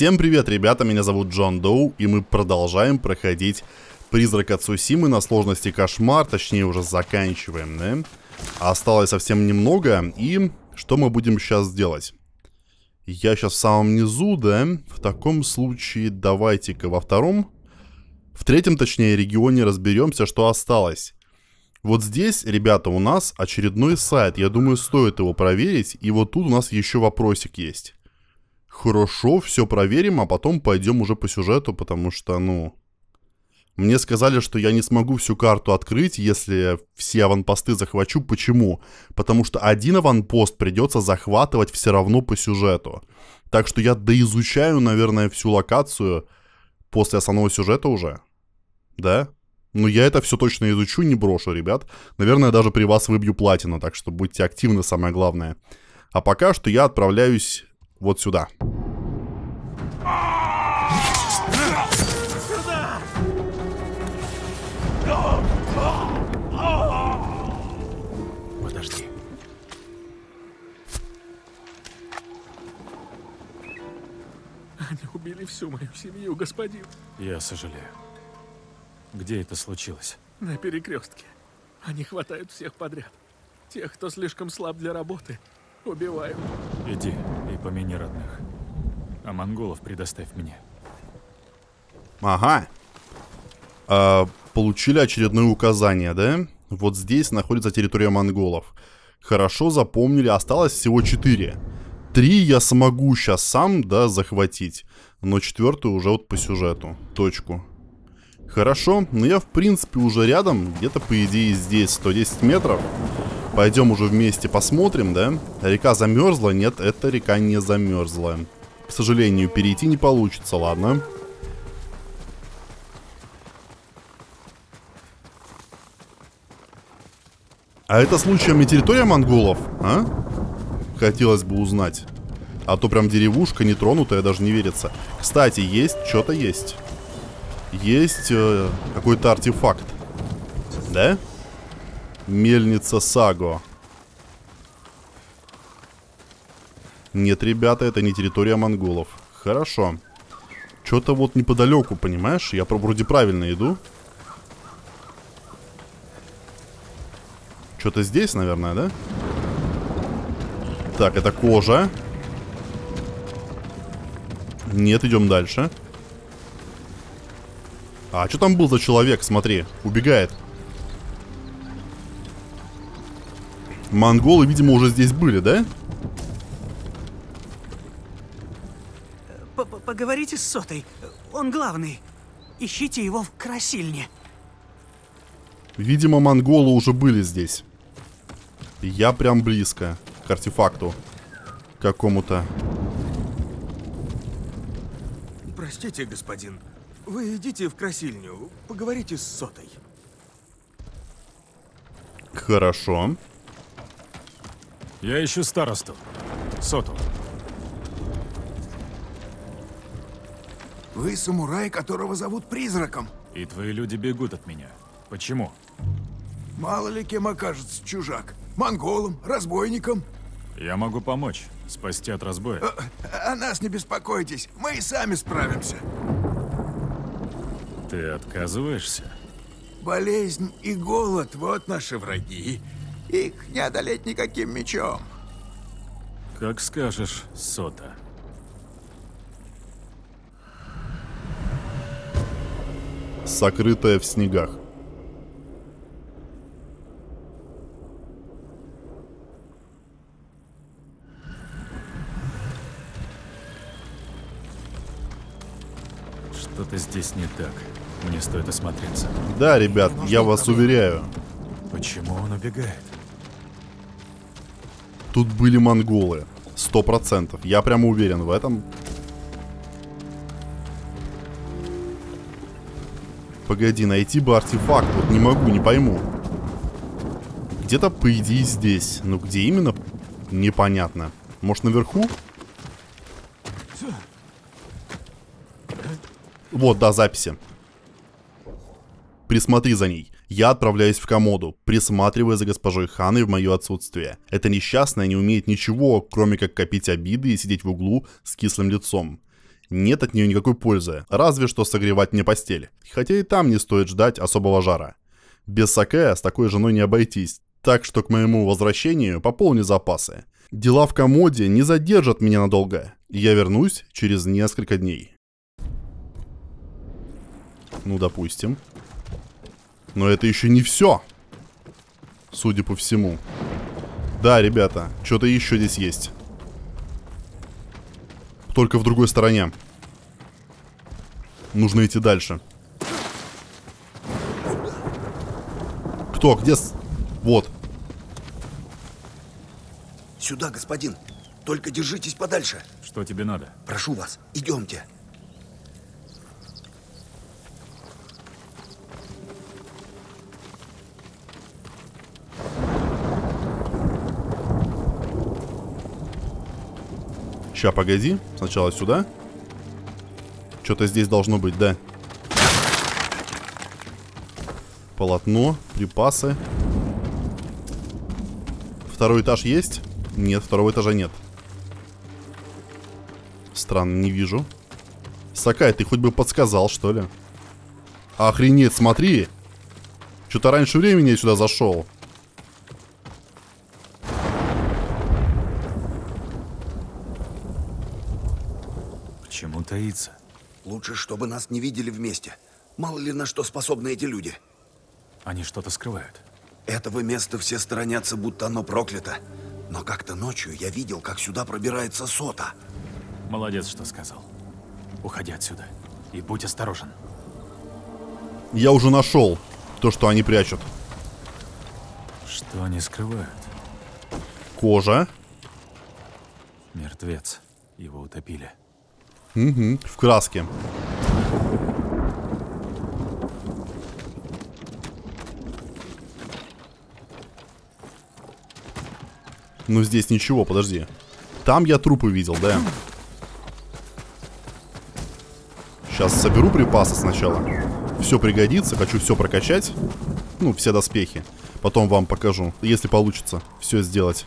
Всем привет, ребята, меня зовут Джон Доу, и мы продолжаем проходить Призрака Цусимы на сложности Кошмар, точнее уже заканчиваем, да? Осталось совсем немного, и что мы будем сейчас делать? Я сейчас в самом низу, да? В таком случае давайте-ка в третьем, точнее, регионе разберемся, что осталось. Вот здесь, ребята, у нас очередной сайт, я думаю, стоит его проверить, и вот тут у нас еще вопросик есть. Хорошо, все проверим, а потом пойдем уже по сюжету, потому что, ну... Мне сказали, что я не смогу всю карту открыть, если все аванпосты захвачу. Почему? Потому что один аванпост придется захватывать все равно по сюжету. Так что я доизучаю, наверное, всю локацию после основного сюжета уже. Да? Но я это все точно изучу, не брошу, ребят. Наверное, даже при вас выбью платину, так что будьте активны, самое главное. А пока что я отправляюсь... вот сюда. Подожди. Они убили всю мою семью, господин. Я сожалею. Где это случилось? На перекрестке. Они хватают всех подряд. Тех, кто слишком слаб для работы. Убиваем. Иди и помяни родных. А монголов предоставь мне. Ага. Получили очередное указание, да? Вот здесь находится территория монголов. Хорошо, запомнили. Осталось всего 4. 3 я смогу сейчас сам, да, захватить. Но 4-ю уже вот по сюжету. Точку. Хорошо. Но я, в принципе, уже рядом. Где-то, по идее, здесь 110 метров. Пойдем уже вместе посмотрим, да? Река замерзла? Нет, эта река не замерзла. К сожалению, перейти не получится, ладно. А это случаем не территория монголов, а? Хотелось бы узнать. А то прям деревушка нетронутая, даже не верится. Кстати, есть, что-то есть. Есть какой-то артефакт. Да? Мельница Саго. Нет, ребята, это не территория монголов. Хорошо. Что-то вот неподалеку, понимаешь? Я вроде правильно иду. Что-то здесь, наверное, да? Так, это кожа. Нет, идем дальше. А что там был за человек? Смотри, убегает. Монголы, видимо, уже здесь были, да? Поговорите с Сотой. Он главный. Ищите его в красильне. Видимо, монголы уже были здесь. Я прям близко к артефакту какому-то. Простите, господин. Вы идите в красильню. Поговорите с Сотой. Хорошо. Я ищу старосту. Соту. Вы самурай, которого зовут Призраком. И твои люди бегут от меня. Почему? Мало ли кем окажется чужак. Монголом, разбойником. Я могу помочь. Спасти от разбоя. О нас не беспокойтесь. Мы и сами справимся. Ты отказываешься? Болезнь и голод – вот наши враги. Их не одолеть никаким мечом. Как скажешь, Сота. Сокрытая в снегах. Что-то здесь не так. Мне стоит осмотреться. Да, ребят, я вас уверяю. Почему он убегает? Тут были монголы. 100%. Я прямо уверен в этом. Погоди, найти бы артефакт. Вот не могу, не пойму. Где-то, по идее, здесь. Но где именно, непонятно. Может, наверху? Вот, да, записи. Присмотри за ней. Я отправляюсь в комоду, присматривая за госпожой Ханой в мое отсутствие. Эта несчастная не умеет ничего, кроме как копить обиды и сидеть в углу с кислым лицом. нет от нее никакой пользы, разве что согревать мне постель. Хотя и там не стоит ждать особого жара. Без сакэ с такой женой не обойтись, так что к моему возвращению пополню запасы. Дела в комоде не задержат меня надолго. Я вернусь через несколько дней. Ну, допустим. Но это еще не все, судя по всему. Да, ребята, что-то еще здесь есть. Только в другой стороне. Нужно идти дальше. Кто? Где? Вот. Сюда, господин. Только держитесь подальше. Что тебе надо? Прошу вас, идемте. Ща, погоди. Сначала сюда. Что-то здесь должно быть, да. Полотно, припасы. Второй этаж есть? Нет, второго этажа нет. Странно, не вижу. Сакай, ты хоть бы подсказал, что ли? Охренеть, смотри! Что-то раньше времени я сюда зашел. Почему таится? Лучше, чтобы нас не видели вместе. Мало ли на что способны эти люди. Они что-то скрывают. Этого места все сторонятся, будто оно проклято. Но как-то ночью я видел, как сюда пробирается Сота. Молодец, что сказал. Уходи отсюда и будь осторожен. Я уже нашел то, что они прячут. Что они скрывают? Кожа. Мертвец. Его утопили. Угу, в краске. Ну здесь ничего, подожди. Там я трупы видел, да? Сейчас соберу припасы сначала. Все пригодится, хочу все прокачать. Ну, все доспехи. Потом вам покажу, если получится все сделать.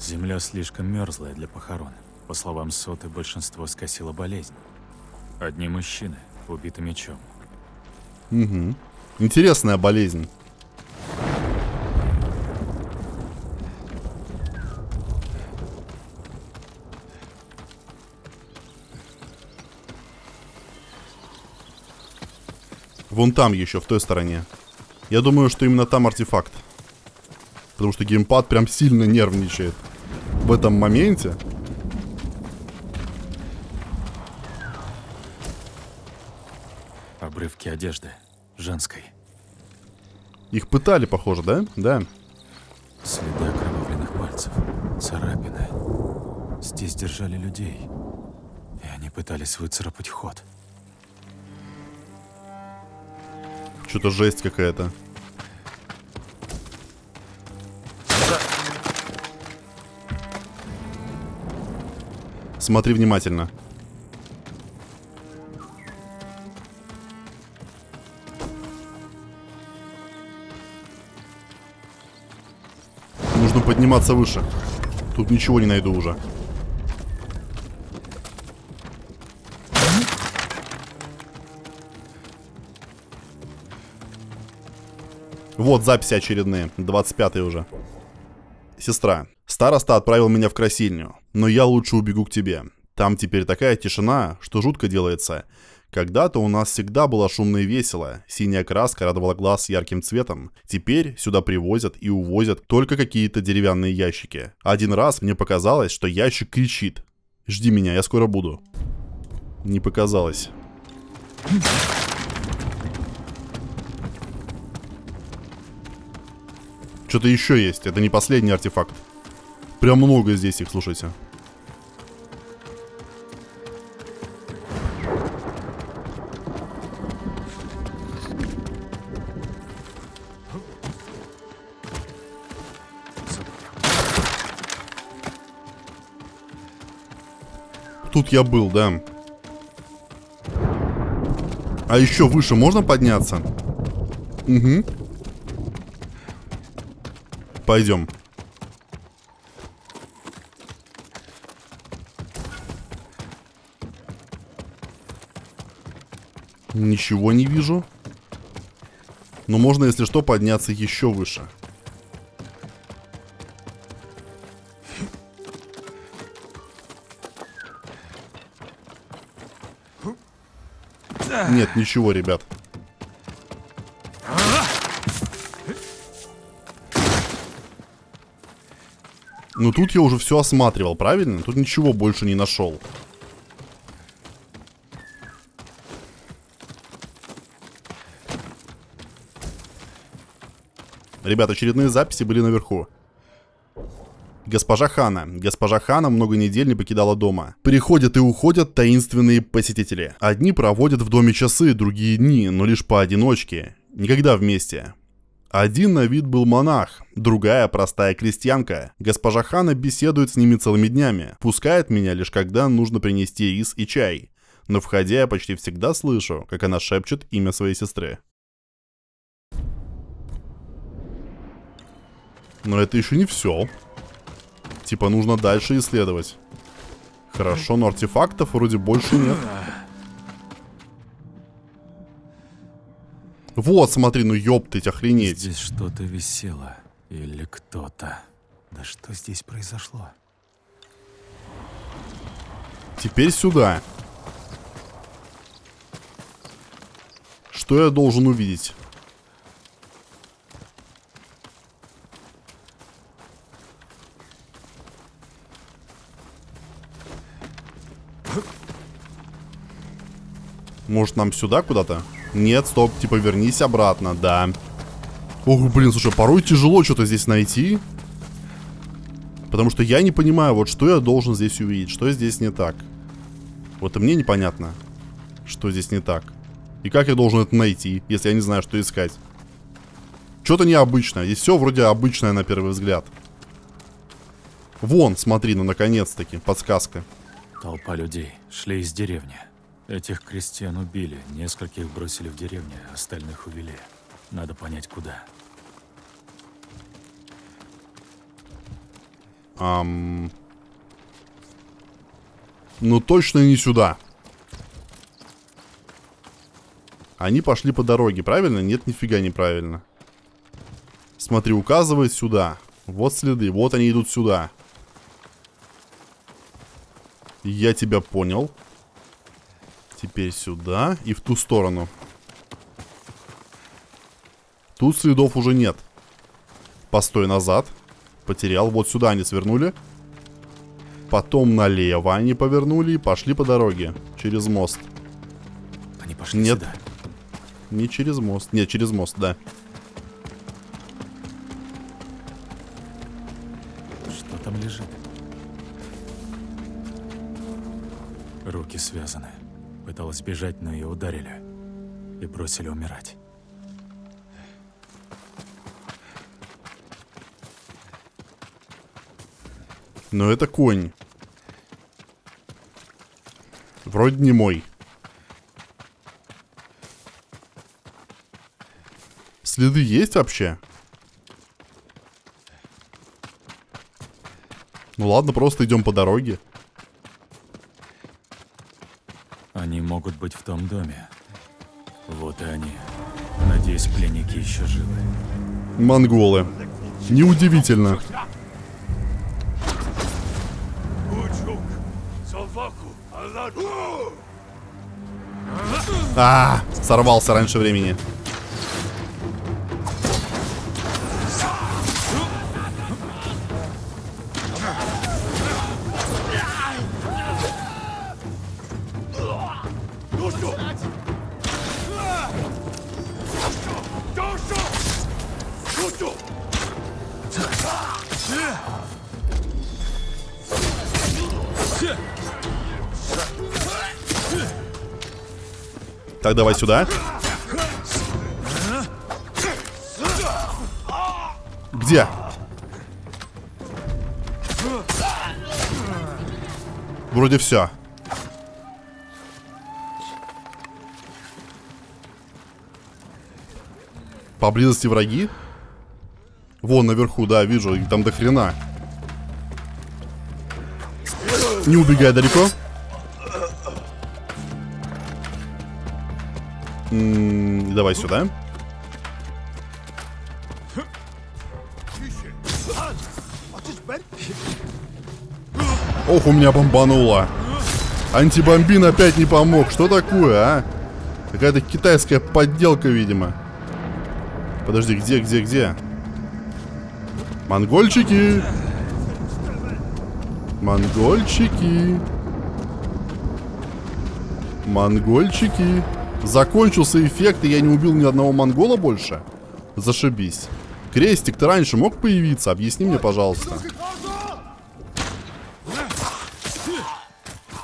Земля слишком мерзлая для похорон. По словам Соты, большинство скосило болезнь. Одни мужчины убиты мечом. Угу. Интересная болезнь. Вон там еще, в той стороне. Я думаю, что именно там артефакт. Потому что геймпад прям сильно нервничает в этом моменте. Обрывки одежды. Женской. Их пытали, похоже, да? Да. Следы окровавленных пальцев. Царапины. Здесь держали людей. И они пытались выцарапать ход. Что-то жесть какая-то. Смотри внимательно. Нужно подниматься выше. Тут ничего не найду уже. Вот записи очередные, 25-й уже. Сестра, староста отправил меня в красильню, но я лучше убегу к тебе. Там теперь такая тишина, что жутко делается. Когда-то у нас всегда было шумно и весело, синяя краска радовала глаз ярким цветом. Теперь сюда привозят и увозят только какие-то деревянные ящики. Один раз мне показалось, что ящик кричит. Жди меня, я скоро буду. Не показалось. Что-то еще есть. Это не последний артефакт. Прям много здесь их, слушайте. Тут я был, да. А еще выше можно подняться? Угу. Пойдем. Ничего не вижу. Но можно, если что, подняться еще выше. Нет, ничего, ребят. Ну тут я уже все осматривал, правильно? Тут ничего больше не нашел. Ребят, очередные записи были наверху. Госпожа Хана. Госпожа Хана много недель не покидала дома. Приходят и уходят таинственные посетители. Одни проводят в доме часы, другие дни, но лишь поодиночке. Никогда вместе. Один на вид был монах, другая простая крестьянка. Госпожа Хана беседует с ними целыми днями. Пускает меня лишь когда нужно принести рис и чай. Но входя, я почти всегда слышу, как она шепчет имя своей сестры. Но это еще не все. Типа нужно дальше исследовать. Хорошо, но артефактов вроде больше нет. Вот, смотри, ну ёптыть, охренеть. Здесь что-то висело. Или кто-то. Да что здесь произошло? Теперь сюда. Что я должен увидеть? Может, нам сюда куда-то? Нет, стоп, типа вернись обратно, да. Ох, блин, слушай, порой тяжело что-то здесь найти. Потому что я не понимаю, вот что я должен здесь увидеть, что здесь не так. Вот и мне непонятно, что здесь не так. И как я должен это найти, если я не знаю, что искать. Что-то необычное, здесь все вроде обычное на первый взгляд. Вон, смотри, ну наконец-таки, подсказка. Толпа людей шли из деревни. Этих крестьян убили, нескольких бросили в деревню, остальных увели. Надо понять, куда. Ну точно не сюда. Они пошли по дороге, правильно? Нет, нифига неправильно. Смотри, указывает сюда. Вот следы, вот они идут сюда. Я тебя понял. Теперь сюда и в ту сторону. Тут следов уже нет. Постой, назад. Потерял. Вот сюда они свернули. Потом налево они повернули и пошли по дороге. Через мост. Они пошли нет. Сюда. Не через мост. Нет, через мост, да. Что там лежит? Руки связаны. Пыталась бежать, но ее ударили и бросили умирать. Но это конь. Вроде не мой. Следы есть вообще? Ну ладно, просто идем по дороге. Они могут быть в том доме. Вот и они. Надеюсь, пленники еще живы. Монголы. Неудивительно. А, сорвался раньше времени. Так, давай сюда. Где? Вроде все. Поблизости враги? Вон наверху, да, вижу, их там до хрена. Не убегай далеко. Давай сюда. Ох, у меня бомбануло. Антибомбин опять не помог. Что такое, а? Какая-то китайская подделка, видимо. Подожди, где? Монгольчики! Монгольчики! Закончился эффект, и я не убил ни одного монгола больше? Зашибись. Крестик, ты раньше мог появиться? Объясни мне, пожалуйста.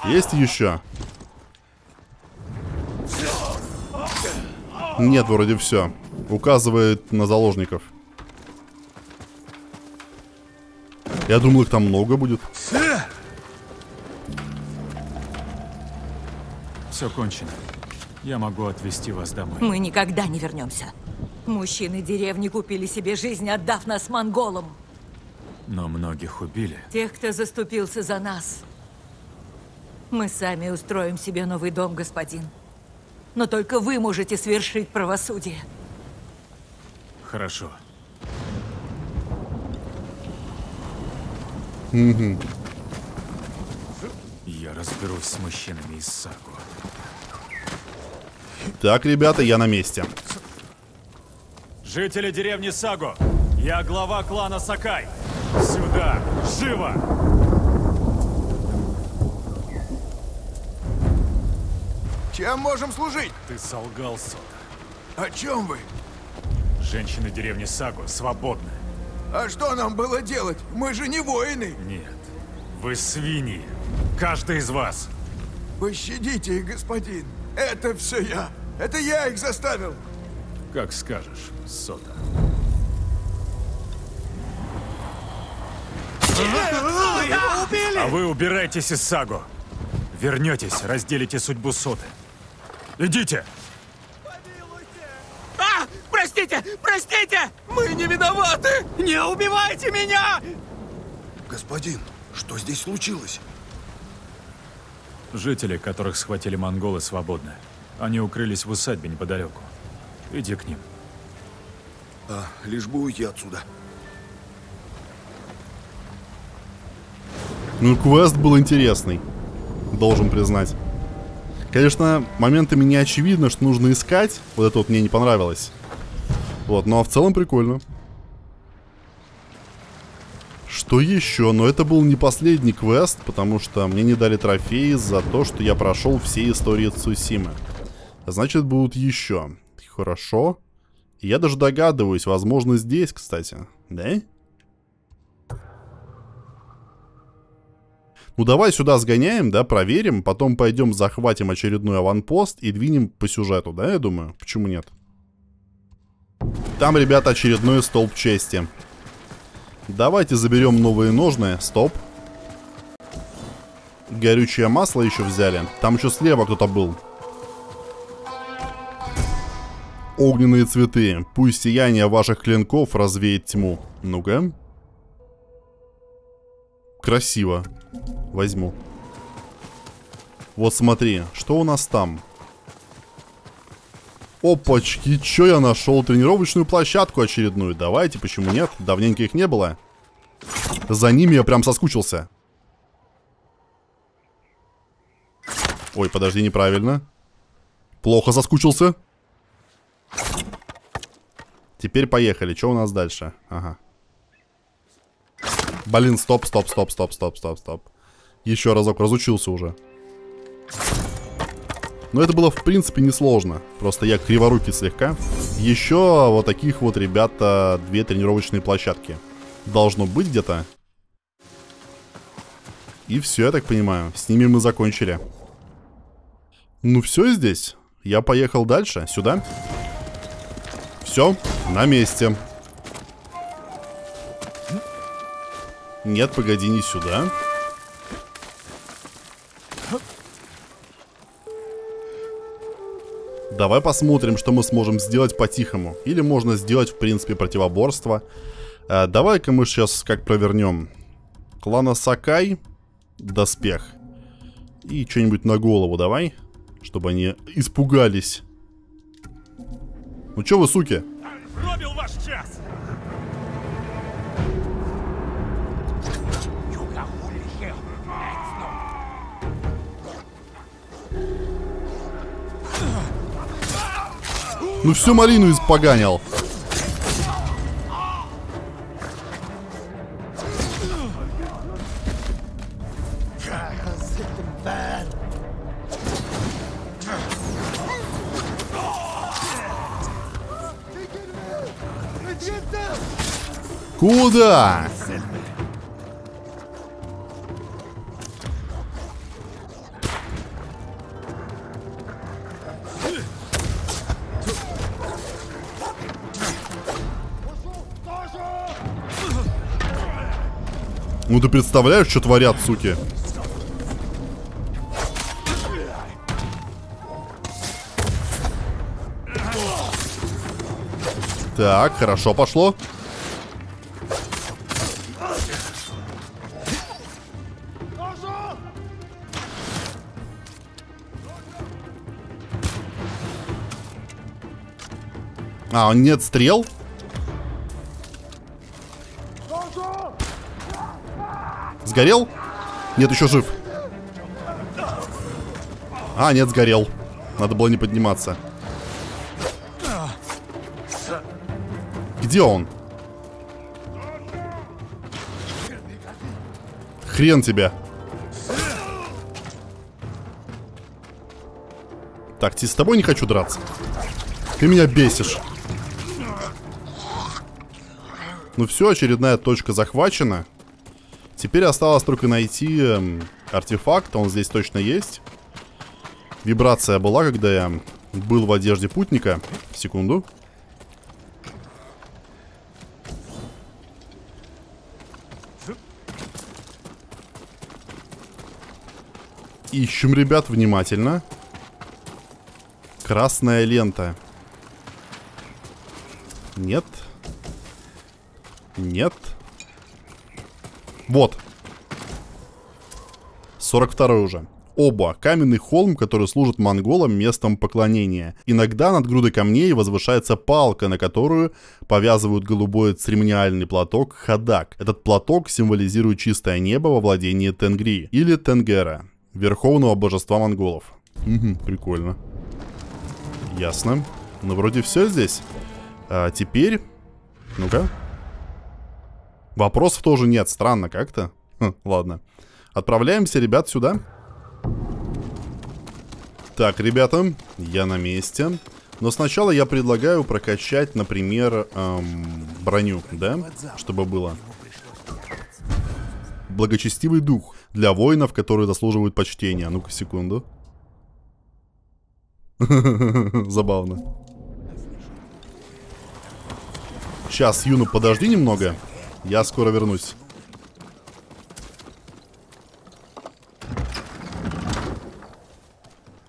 Есть еще? Нет, вроде все. Указывает на заложников. Я думал, их там много будет. Все кончено. Я могу отвезти вас домой. Мы никогда не вернемся. Мужчины деревни купили себе жизнь, отдав нас монголам. Но многих убили. Тех, кто заступился за нас. Мы сами устроим себе новый дом, господин. Но только вы можете свершить правосудие. Хорошо. Я разберусь с мужчинами из Саго. Так, ребята, я на месте. Жители деревни Саго, я глава клана Сакай. Сюда, живо! Чем можем служить? Ты солгал, Сота. О чем вы? Женщины деревни Саго свободны. А что нам было делать? Мы же не воины. Нет. Вы свиньи. Каждый из вас. Пощадите их, господин. Это все я. Это я их заставил. Как скажешь, Сота. А вы убирайтесь из Саго. Вернетесь, разделите судьбу Соты. Идите. Простите! Простите! Мы не виноваты! Не убивайте меня! Господин, что здесь случилось? Жители, которых схватили монголы, свободны. Они укрылись в усадьбе неподалеку. Иди к ним. А, лишь бы уйти отсюда. Ну, квест был интересный. Должен признать. Конечно, моментами не очевидно, что нужно искать. Вот это вот мне не понравилось. Вот, ну а в целом прикольно. Что еще? Но это был не последний квест, потому что мне не дали трофеи за то, что я прошел все истории Цусимы. Значит, будут еще. Хорошо. Я даже догадываюсь, возможно, здесь, кстати. Да? Ну давай сюда сгоняем, да, проверим. Потом пойдем захватим очередной аванпост и двинем по сюжету, да, я думаю? Почему нет? Там, ребята, очередной столб чести. Давайте заберем новые ножны. Стоп. Горючее масло еще взяли. Там еще слева кто-то был. Огненные цветы. Пусть сияние ваших клинков развеет тьму. Ну-ка. Красиво. Возьму. Вот смотри, что у нас там? Опачки, чё я нашел? Тренировочную площадку очередную. Давайте, почему нет? Давненько их не было. За ними я прям соскучился. Ой, подожди, неправильно. Плохо соскучился. Теперь поехали. Чё у нас дальше? Ага. Блин, стоп. Еще разок, разучился уже. Но это было, в принципе, несложно. Просто я криворукий слегка. Еще вот таких вот, ребята, две тренировочные площадки. Должно быть где-то. И все, я так понимаю. С ними мы закончили. Ну все здесь. Я поехал дальше. Сюда. Все, на месте. Нет, погоди, не сюда. Давай посмотрим, что мы сможем сделать по-тихому. Или можно сделать, в принципе, противоборство. Давай-ка мы сейчас как провернем. Клана Сакай. Доспех. И что-нибудь на голову давай. Чтобы они испугались. Ну чё вы, суки? Пробил ваш час. Ну всю малину испоганил. Куда? Ну ты представляешь, что творят, суки? Так, хорошо пошло. А, он нет стрел? Сгорел? Нет, еще жив. А, нет, сгорел. Надо было не подниматься. Где он? Хрен тебе. Так, ты с тобой не хочу драться. Ты меня бесишь. Ну все, очередная точка захвачена. Теперь осталось только найти артефакт, он здесь точно есть. Вибрация была, когда я был в одежде путника. Секунду. Ищем, ребят, внимательно. Красная лента. Нет. Нет. Вот. 42-й уже. Оба. Каменный холм, который служит монголам местом поклонения. Иногда над грудой камней возвышается палка, на которую повязывают голубой церемониальный платок хадак. Этот платок символизирует чистое небо во владении Тенгри или Тенгера, верховного божества монголов. Угу, прикольно. Ясно. Ну, вроде все здесь. А теперь... Ну-ка. Вопросов тоже нет, странно как-то. Ладно. Отправляемся, ребят, сюда. Так, ребята, я на месте. Но сначала я предлагаю прокачать, например, броню, да? Чтобы было. Благочестивый дух для воинов, которые заслуживают почтения. Ну-ка, секунду. Забавно. Сейчас, Юна, подожди немного. Я скоро вернусь.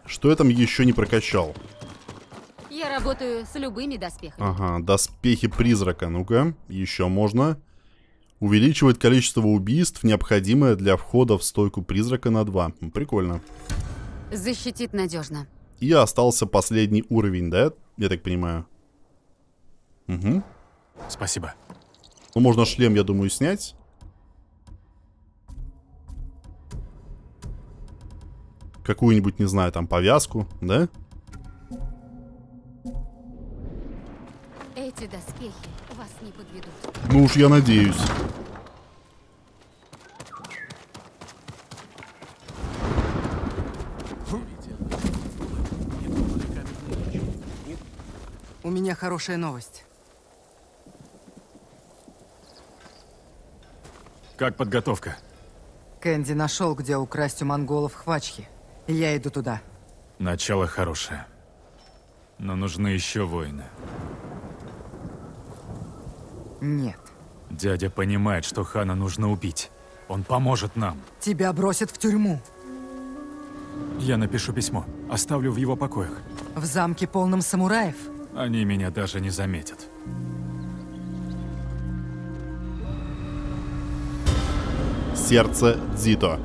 Что я там еще не прокачал? Я работаю с любыми доспехами. Ага, доспехи призрака. Ну-ка, еще можно. Увеличивает количество убийств, необходимое для входа в стойку призрака на 2. Прикольно. Защитит надежно. И остался последний уровень, да? Я так понимаю. Угу. Спасибо. Ну, можно шлем, я думаю, снять. Какую-нибудь, не знаю, там, повязку, да? Эти доспехи вас не подведут. Ну уж я надеюсь. У меня хорошая новость. Как подготовка? Кэнди нашел, где украсть у монголов хвачки. Я иду туда. Начало хорошее. Но нужны еще воины. Нет. Дядя понимает, что Хана нужно убить. Он поможет нам. Тебя бросят в тюрьму. Я напишу письмо. Оставлю в его покоях. В замке, полном самураев? Они меня даже не заметят. Сердце Дзито.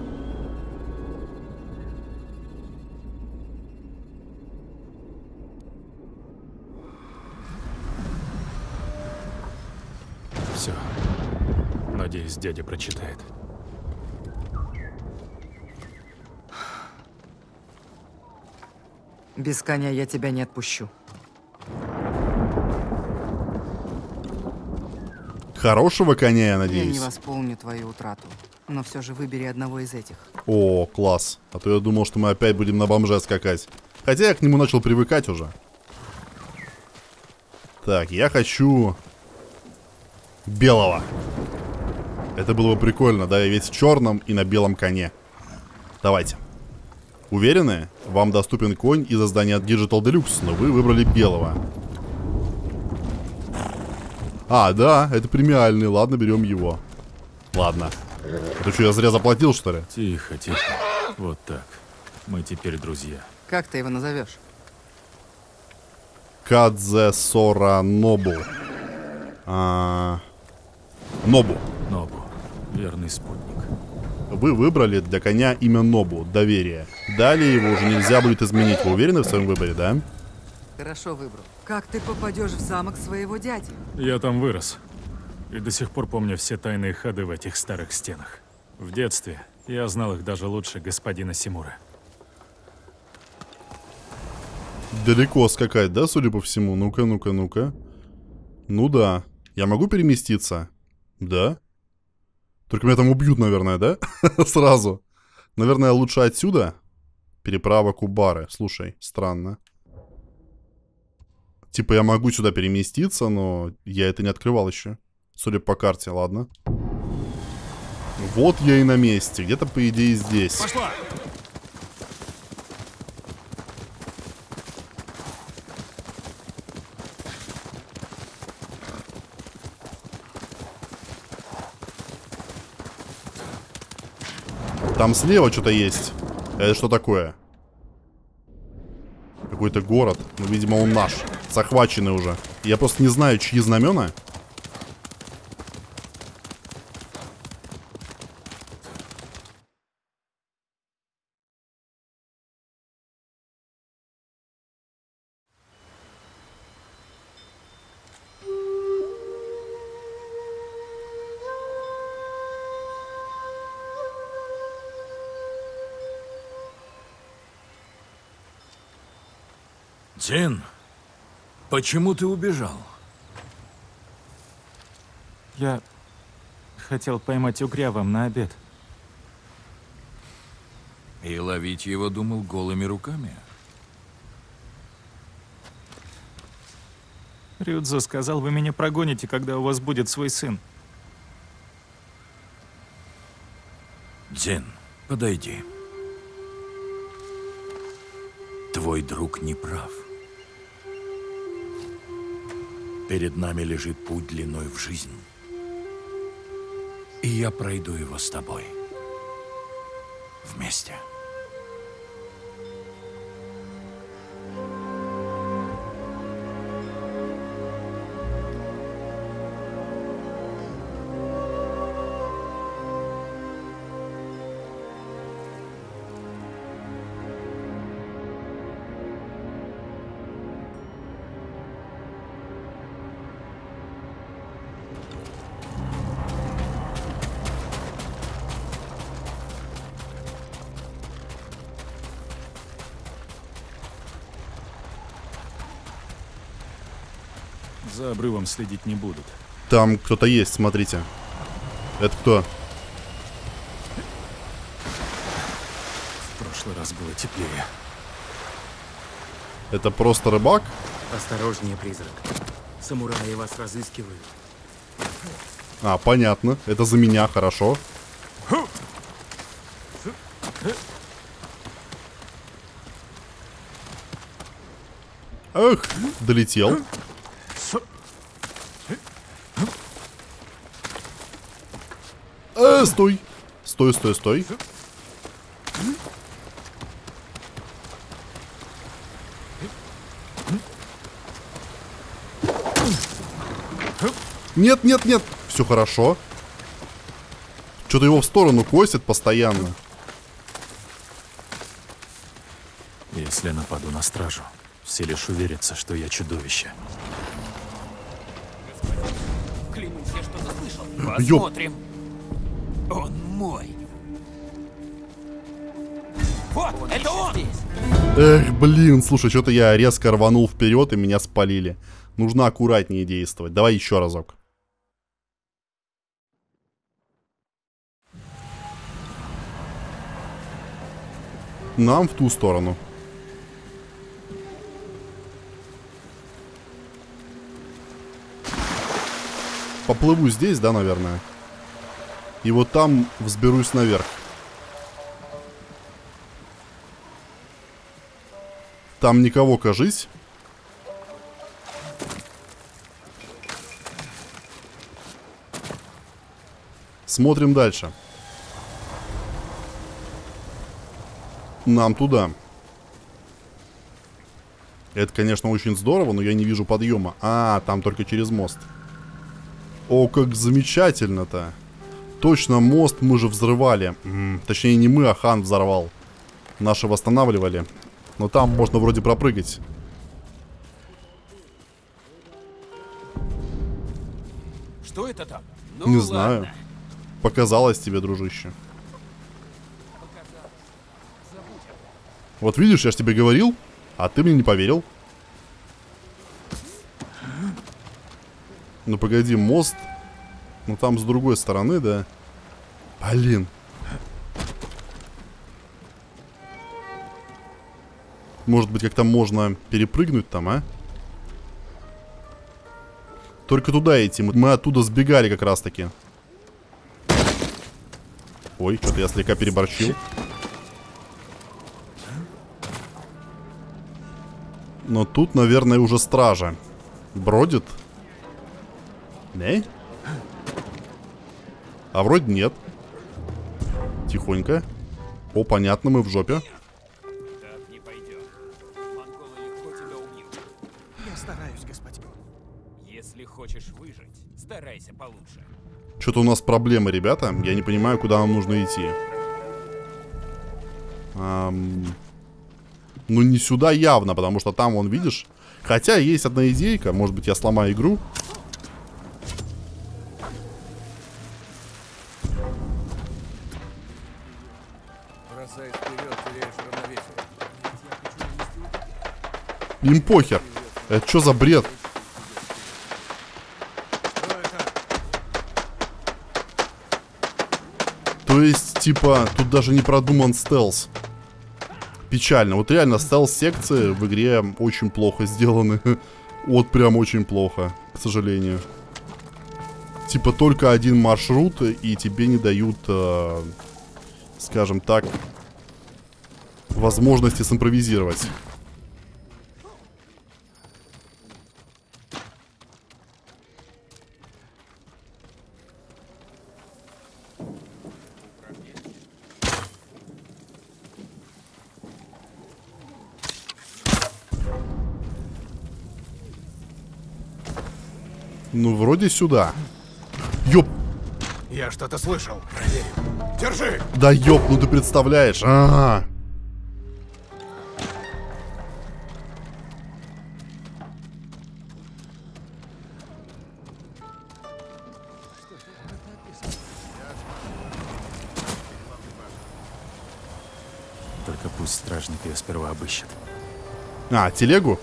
Надеюсь, дядя прочитает. Без коня я тебя не отпущу. Хорошего коня, я надеюсь. Я не восполню твою утрату, но все же выбери одного из этих. О, класс. А то я думал, что мы опять будем на бомжа скакать. Хотя я к нему начал привыкать уже. Так, я хочу... белого. Это было бы прикольно, да? Я весь в черном и на белом коне. Давайте. Уверены? Вам доступен конь из издания Digital Deluxe, но вы выбрали белого. А, да, это премиальный. Ладно, берем его. Ладно. А то что, я зря заплатил, что ли? Тихо, тихо. Вот так. Мы теперь друзья. Как ты его назовешь? Кадзесора Нобу. Нобу. Нобу. Верный спутник. Вы выбрали для коня имя Нобу. Доверие. Далее его уже нельзя будет изменить. Вы уверены в своем выборе, да? Хорошо выбрал. Как ты попадешь в замок своего дяди? Я там вырос. И до сих пор помню все тайные ходы в этих старых стенах. В детстве я знал их даже лучше господина Симура. Далеко скакать, да, судя по всему? Ну-ка, ну-ка, ну-ка. Ну да. Я могу переместиться? Да. Только меня там убьют, наверное, да? Сразу. Наверное, лучше отсюда. Переправа Кубары. Слушай, странно. Типа я могу сюда переместиться, но я это не открывал еще. Судя по карте, ладно. Вот я и на месте. Где-то, по идее, здесь. Пошла! Там слева что-то есть. Это что такое? Какой-то город. Ну, видимо, он наш. Захваченный уже. Я просто не знаю, чьи знамена. Дзин, почему ты убежал? Я хотел поймать угря вам на обед. И ловить его думал голыми руками? Рюдзо сказал, вы меня прогоните, когда у вас будет свой сын. Дзин, подойди. Твой друг не прав. Перед нами лежит путь длиной в жизнь. И я пройду его с тобой. Вместе. За обрывом следить не будут. Там кто-то есть, смотрите. Это кто? В прошлый раз было теплее. Это просто рыбак? Осторожнее, призрак. Самураи вас разыскивают. А, понятно. Это за меня, хорошо. Эх, долетел. Стой! Стой, стой, стой. Нет, нет, нет. Все хорошо. Что-то его в сторону косит постоянно. Если нападу на стражу, все лишь уверятся, что я чудовище. Клянусь, я что-то слышал. Посмотрим. Он мой. Вот, он это он! Здесь. Эх, блин, слушай, что-то я резко рванул вперед и меня спалили. Нужно аккуратнее действовать. Давай еще разок. Нам в ту сторону. Поплыву здесь, да, наверное. И вот там взберусь наверх. Там никого, кажись. Смотрим дальше. Нам туда. Это, конечно, очень здорово, но я не вижу подъема. А, там только через мост. О, как замечательно-то. Точно, мост мы же взрывали. Точнее, не мы, а Хан взорвал. Наши восстанавливали. Но там можно вроде пропрыгать. Что это там? Ну, не знаю. Ладно. Показалось тебе, дружище. Вот видишь, я ж тебе говорил, а ты мне не поверил. Ну погоди, мост. Ну там с другой стороны, да? Блин. Может быть, как-то можно перепрыгнуть там, а? Только туда идти. Мы оттуда сбегали как раз-таки. Ой, что-то я слегка переборщил. Но тут, наверное, уже стража бродит. Не? А вроде нет. Тихонько. О, понятно, мы в жопе. Я стараюсь, Господь Бог. Если хочешь выжить, старайся получше. Что-то у нас проблемы, ребята. Я не понимаю, куда нам нужно идти. Ну не сюда явно, потому что там, вон, видишь. Хотя есть одна идейка. Может быть, я сломаю игру. Им похер. Это что за бред? То есть, типа, тут даже не продуман стелс. Печально. Вот реально, стелс-секции в игре очень плохо сделаны. Вот прям очень плохо, к сожалению. Типа, только один маршрут, и тебе не дают, скажем так, возможности симпровизировать. Ну, вроде сюда. Ёп. Я что-то слышал. Проверим. Держи. Да ёп, ну ты представляешь. А-а-а. Только пусть стражник ее сперва обыщет. А, телегу?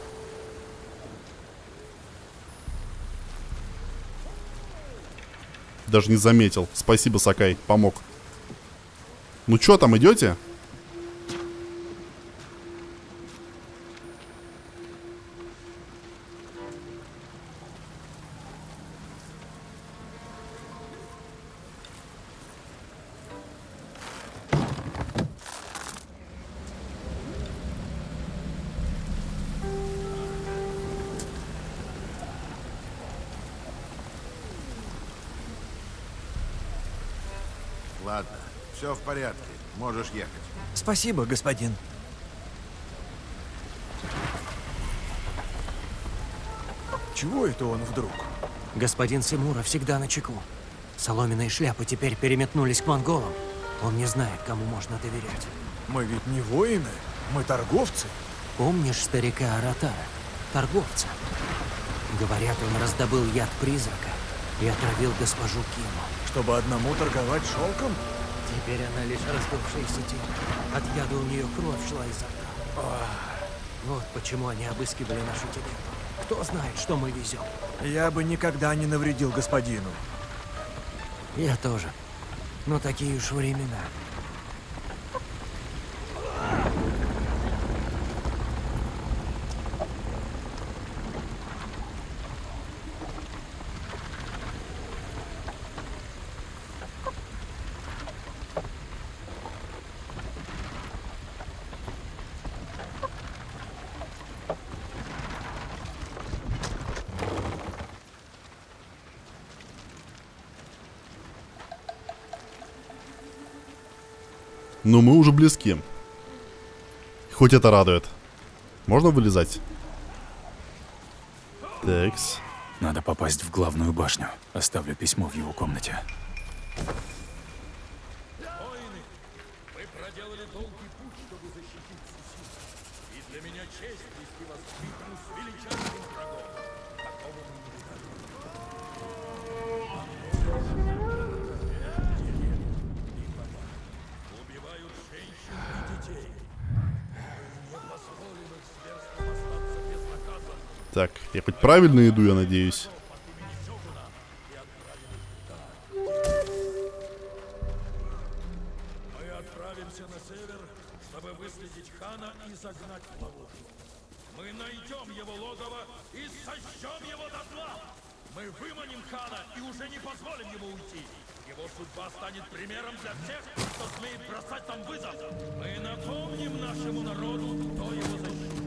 Даже не заметил. Спасибо, Сакай, помог. Ну чё там, идете? Все в порядке. Можешь ехать. Спасибо, господин. Чего это он вдруг? Господин Симура всегда начеку. Соломенные шляпы теперь переметнулись к монголам. Он не знает, кому можно доверять. Мы ведь не воины, мы торговцы. Помнишь старика Аратара? Торговца. Говорят, он раздобыл яд призрака и отравил госпожу Киму, Чтобы одному торговать шелком? Теперь она лишь раздувшаяся тень. От яда у нее кровь шла изо рта. Вот почему они обыскивали нашу телегу. Кто знает, что мы везем? Я бы никогда не навредил господину. Я тоже. Но такие уж времена. Но мы уже близки. Хоть это радует. Можно вылезать? Такс. Надо попасть в главную башню. Оставлю письмо в его комнате. Воины, вы проделали долгий путь, чтобы защитить Цусиму. И для меня честь вести вас в битву с величайшим врагом. Такого мы не видали. Так, я хоть правильно иду, я надеюсь. Мы отправимся на север, чтобы выследить Хана и загнать в ловушку. Мы найдем его логово и сожжем его дотла. Мы выманим Хана и уже не позволим ему уйти. Его судьба станет примером для всех, кто смеет бросать там вызов. Мы напомним нашему народу, кто его защитник.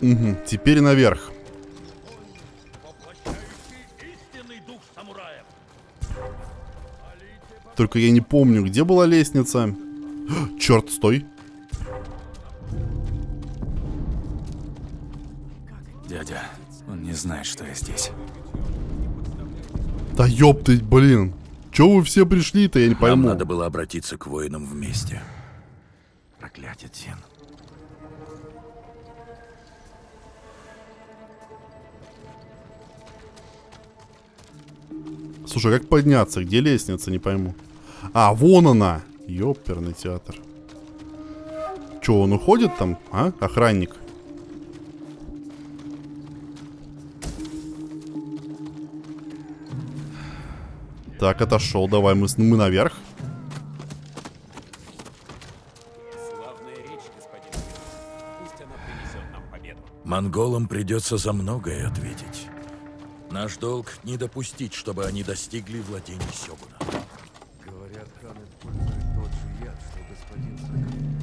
Угу, теперь наверх. Только я не помню, где была лестница. Черт, стой. Дядя, он не знает, что я здесь. Да ёпты, блин. Чё вы все пришли-то, я не пойму. Нам надо было обратиться к воинам вместе. Проклятие, Дзин. Слушай, а как подняться? Где лестница? Не пойму. А, вон она! Ёперный театр. Чё, он уходит там? А? Охранник. Так, отошел. Давай мы наверх. Монголам придется за многое ответить. Наш долг не допустить, чтобы они достигли владений Сёгуна. Говорят, Хан использует тот же яд, что господин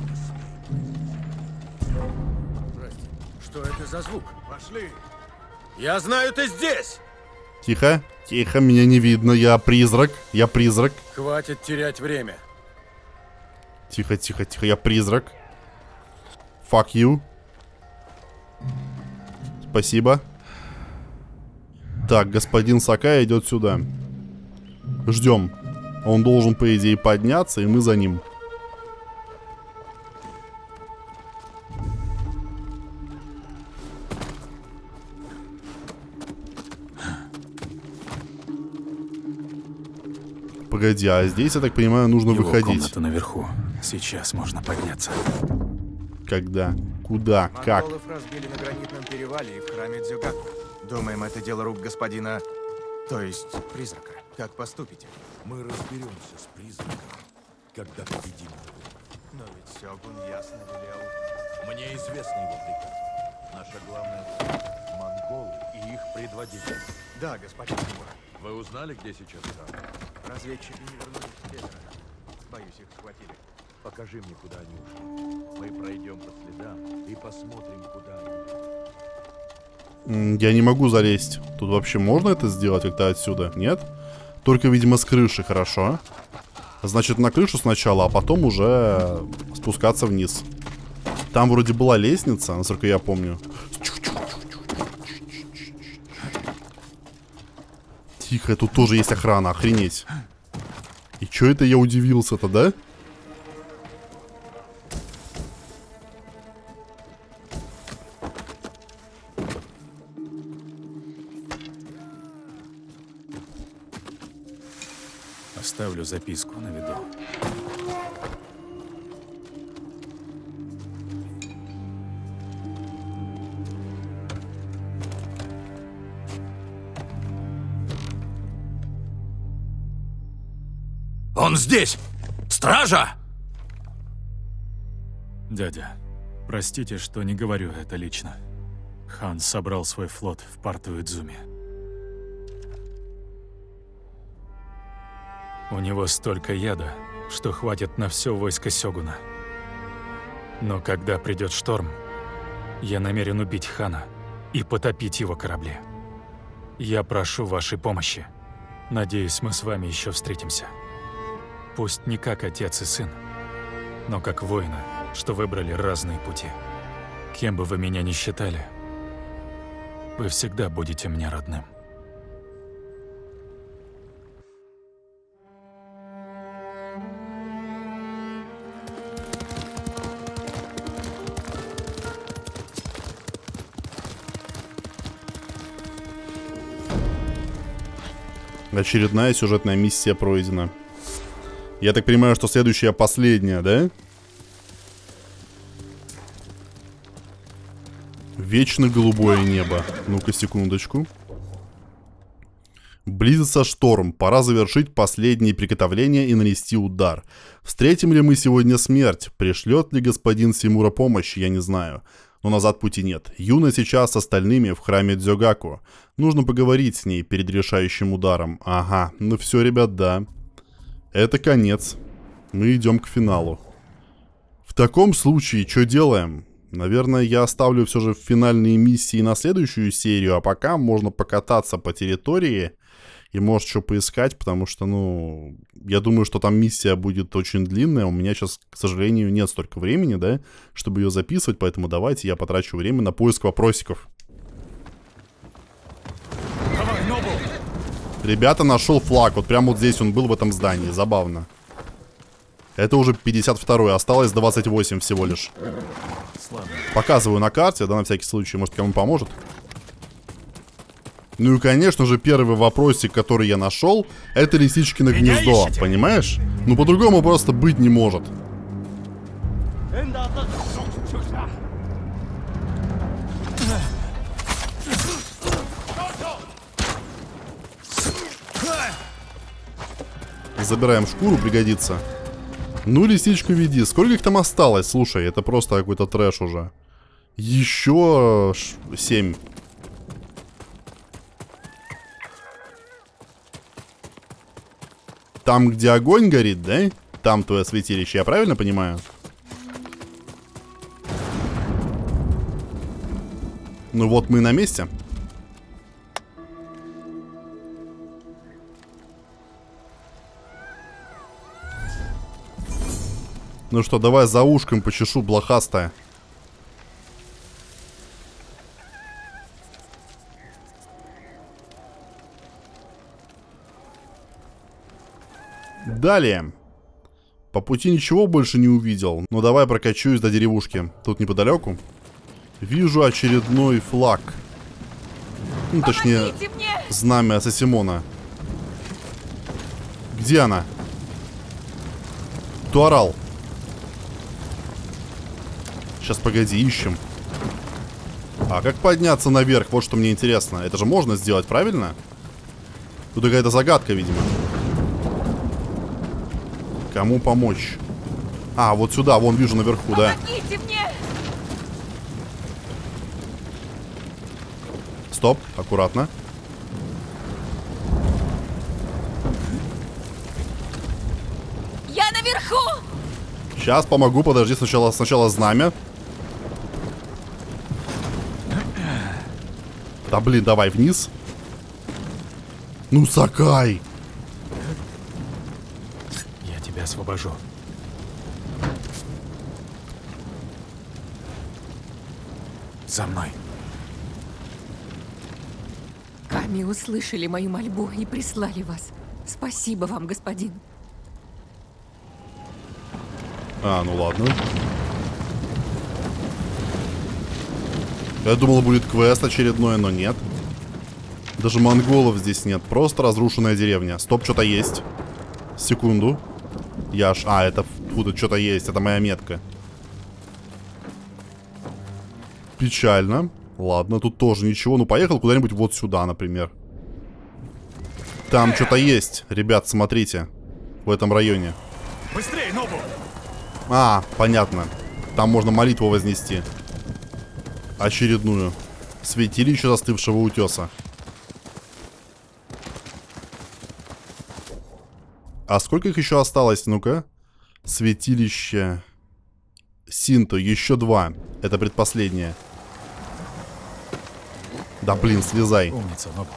Сакай. Здрасте. Что это за звук? Пошли! Я знаю, ты здесь! Тихо, тихо, меня не видно. Я призрак, я призрак. Хватит терять время. Тихо, тихо, тихо, я призрак. Fuck you. Спасибо. Так, господин Сакай идет сюда. Ждем. Он должен, по идее, подняться, и мы за ним. Погоди, а здесь, я так понимаю, нужно его выходить. Комната наверху. Сейчас можно подняться. Когда? Куда? Монголов как? Разбили на Гранитном перевале и в храме Дзюгаку. Думаем, это дело рук господина, то есть призрака. Как поступите? Мы разберемся с призраком, когда победим. Но ведь Сёгун ясно велел. Мне известны его приказы. Наша главная — монголы и их предводители. Да, господин Мура. Вы узнали, где сейчас Хан? Разведчики не вернулись с Петра. Боюсь, их схватили. Покажи мне, куда они ушли. Мы пройдем по следам и посмотрим, куда они. Я не могу залезть. Тут вообще можно это сделать как-то отсюда? Нет? Только, видимо, с крыши, хорошо. Значит, на крышу сначала, а потом уже спускаться вниз. Там вроде была лестница, насколько я помню. Тихо, тут тоже есть охрана, охренеть. И чё это я удивился-то, да? оставлю записку на виду. Он здесь! Стража! Дядя, простите, что не говорю это лично. Хан собрал свой флот в порту Идзуми. У него столько яда, что хватит на все войско Сёгуна. Но когда придет шторм, я намерен убить Хана и потопить его корабли. Я прошу вашей помощи. Надеюсь, мы с вами еще встретимся. Пусть не как отец и сын, но как воины, что выбрали разные пути. Кем бы вы меня ни считали, вы всегда будете мне родным. Очередная сюжетная миссия пройдена. Я так понимаю, что следующая последняя, да? Вечно голубое небо. Ну-ка, секундочку. Близится шторм. Пора завершить последние приготовления и нанести удар. Встретим ли мы сегодня смерть? Пришлет ли господин Симура помощь? Я не знаю. Но назад пути нет. Юна сейчас с остальными в храме Дзюгаку. Нужно поговорить с ней перед решающим ударом. Ага, ну все, ребят, да. Это конец. Мы идем к финалу. В таком случае, что делаем? Наверное, я оставлю все же финальные миссии на следующую серию, а пока можно покататься по территории и, может, что поискать, потому что, ну, я думаю, что там миссия будет очень длинная. У меня сейчас, к сожалению, нет столько времени, да, чтобы ее записывать, поэтому давайте я потрачу время на поиск вопросиков. Ребята, нашел флаг. Вот прямо вот здесь он был, в этом здании. Забавно. Это уже 52-й. Осталось 28 всего лишь. Показываю на карте, да, на всякий случай. Может, кому поможет. Ну и, конечно же, первый вопросик, который я нашел, это лисичкино гнездо. Понимаешь? Ну, по-другому просто быть не может. Забираем шкуру, пригодится. Ну, лисичку веди. Сколько их там осталось? Слушай, это просто какой-то трэш уже. Еще 7. Там, где огонь горит, да? Там твое святилище, я правильно понимаю? Ну вот мы на месте. Ну что, давай за ушком почешу, блохастая. Далее. По пути ничего больше не увидел. Но давай прокачусь до деревушки. Тут неподалеку. Вижу очередной флаг. Ну, точнее, знамя Сосимона. Где она? Туарал. Сейчас, погоди, ищем. А как подняться наверх? Вот что мне интересно. Это же можно сделать, правильно? Тут какая-то загадка, видимо. Кому помочь? А, вот сюда, вон, вижу наверху, да. Стоп, аккуратно. Я наверху! Сейчас помогу, подожди, сначала знамя. Да блин, давай вниз. Ну, Сакай! Я тебя освобожу. За мной. Ками услышали мою мольбу и прислали вас. Спасибо вам, господин. А, ну ладно. Я думал, будет квест очередной, но нет. Даже монголов здесь нет. Просто разрушенная деревня. Стоп, что-то есть. Секунду. Я аж... А, это... Тут что-то есть. Это моя метка. Печально. Ладно, тут тоже ничего. Ну, поехал куда-нибудь вот сюда, например. Там что-то есть. Ребят, смотрите. В этом районе. Быстрее, Нобу! А, понятно. Там можно молитву вознести. Очередную. Святилище застывшего утеса. А сколько их еще осталось? Ну-ка. Святилище Синто. Еще два. Это предпоследнее. Да блин, слезай. Умница, Нобу.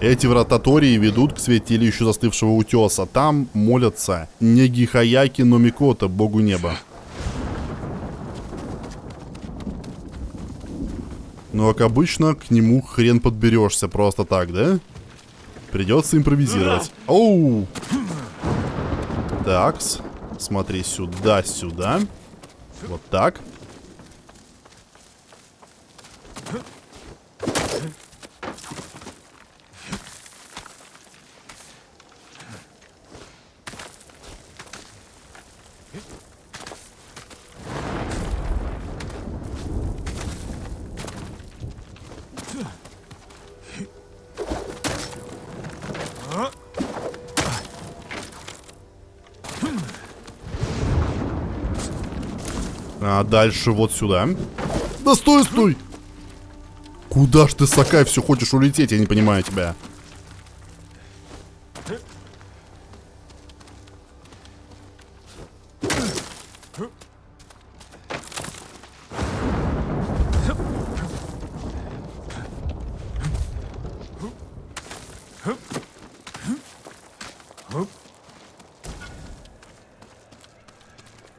Эти врата Тории ведут к святилищу застывшего утеса. Там молятся не Гихаяки, но Микота, богу неба. Ну, как обычно, к нему хрен подберешься просто так, да? Придется импровизировать. Оу! Такс. Смотри сюда, сюда. Вот так. А дальше вот сюда. Да стой, стой! Куда ж ты, Сакай, все хочешь улететь? Я не понимаю тебя.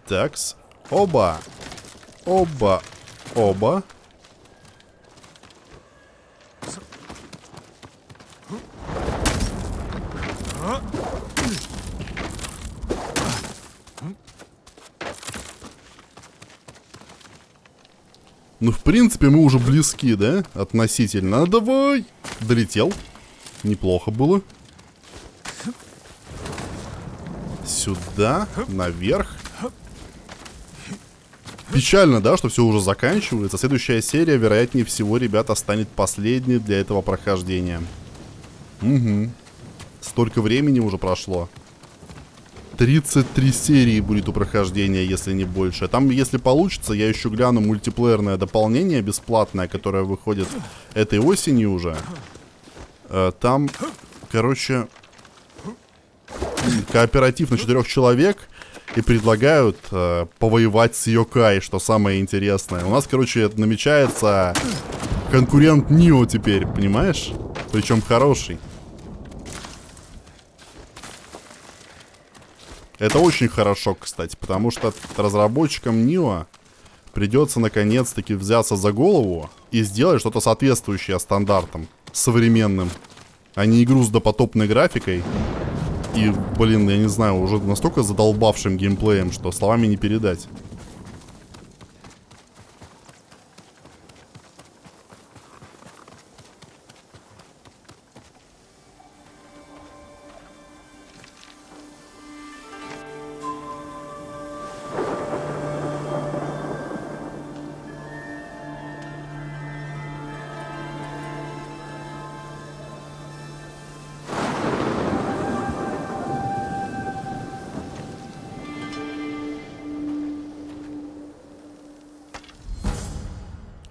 Такс. Оба. Оба. Оба. Ну, в принципе, мы уже близки, да? Относительно. Давай. Долетел. Неплохо было. Сюда. Наверх. Печально, да, что все уже заканчивается. Следующая серия, вероятнее всего, ребята, станет последней для этого прохождения. Угу. Столько времени уже прошло. 33 серии будет у прохождения, если не больше. Там, если получится, я еще гляну мультиплеерное дополнение бесплатное, которое выходит этой осенью уже. Там, короче, кооператив на 4 человек. И предлагают повоевать с Йокай, что самое интересное. У нас, короче, намечается конкурент Нио теперь, понимаешь? Причем хороший. Это очень хорошо, кстати, потому что разработчикам Нио придется наконец-таки взяться за голову и сделать что-то соответствующее стандартам современным, а не игру с допотопной графикой. И, блин, я не знаю, уже настолько задолбавшим геймплеем, что словами не передать.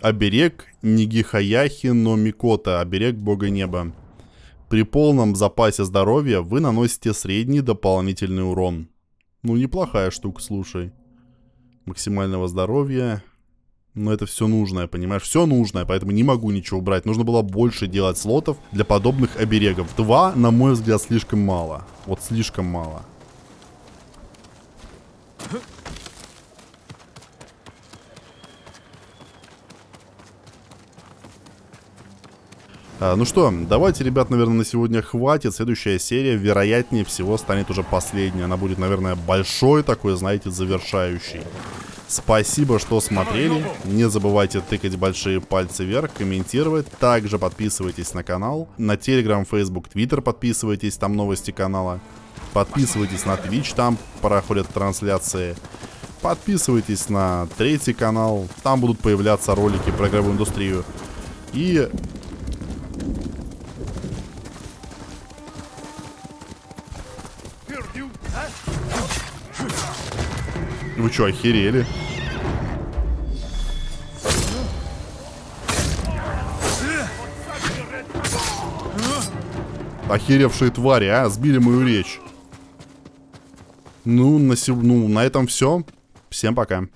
Оберег Нигихаяхи но Микота, оберег бога неба. При полном запасе здоровья вы наносите средний дополнительный урон. Ну, неплохая штука, слушай. Максимального здоровья. Но это все нужное, понимаешь? Все нужное, поэтому не могу ничего брать. Нужно было больше делать слотов для подобных оберегов. 2, на мой взгляд, слишком мало. Вот слишком мало. Ну что, давайте, ребят, наверное, на сегодня хватит. Следующая серия, вероятнее всего, станет уже последней. Она будет, наверное, большой такой, знаете, завершающей. Спасибо, что смотрели. Не забывайте тыкать большие пальцы вверх, комментировать. Также подписывайтесь на канал. На Telegram, Facebook, Twitter подписывайтесь, там новости канала. Подписывайтесь на Twitch, там проходят трансляции. Подписывайтесь на третий канал, там будут появляться ролики про игровую индустрию. И... Вы чё, охерели? Охеревшие твари, а? Сбили мою речь. Ну, на этом все. Всем пока.